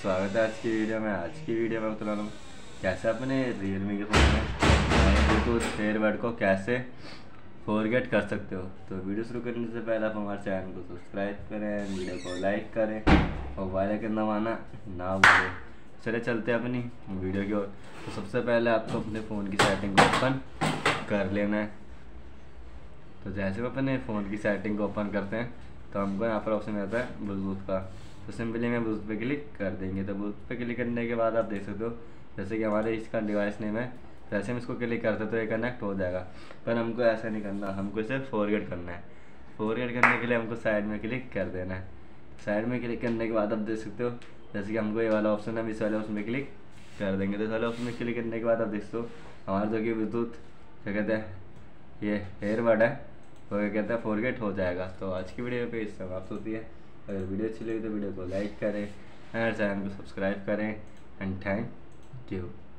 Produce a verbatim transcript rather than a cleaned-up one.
स्वागत है आज की वीडियो में। आज की वीडियो में बता रहा हूँ कैसे अपने रियलमी के फ़ोन में ब्लूटूथ एयरबड को कैसे फॉरगेट कर सकते हो। तो वीडियो शुरू करने से पहले आप हमारे चैनल को सब्सक्राइब करें, वीडियो को लाइक करें और वाला के नवाना ना भूलें। चले चलते हैं अपनी वीडियो की ओर। तो सबसे पहले आपको अपने फ़ोन की सेटिंग को ओपन कर लेना है। तो जैसे हम अपने फ़ोन की सेटिंग को ओपन करते हैं तो हमको यहाँ पर ऑप्शन आता है ब्लूटूथ का। तो सिंपली मैं ब्लूटूथ पे क्लिक कर देंगे। तो ब्लूटूथ पे क्लिक करने के बाद आप देख सकते हो जैसे कि हमारे इसका डिवाइस नेम है। तो ऐसे हम इसको क्लिक करते तो ये कनेक्ट हो जाएगा, पर हमको ऐसा नहीं करना, हमको इसे फॉरगेट करना है। फॉरगेट करने के लिए हमको साइड में क्लिक कर देना है। साइड में क्लिक करने के बाद आप देख सकते हो जैसे कि हमको ये वाला ऑप्शन है, हम इस वाले ऑप्शन में क्लिक कर देंगे। तो इस वाले ऑप्शन में क्लिक करने के बाद आप देख सकते हो हमारा जो कि ब्लूटूथ क्या कहते हैं ये एयरबड है तो ये कहता है फॉरगेट हो जाएगा। तो आज की वीडियो पे इस समाप्त होती है। अगर वीडियो अच्छी लगी तो वीडियो को लाइक करें, चैनल को सब्सक्राइब करें एंड थैंक यू।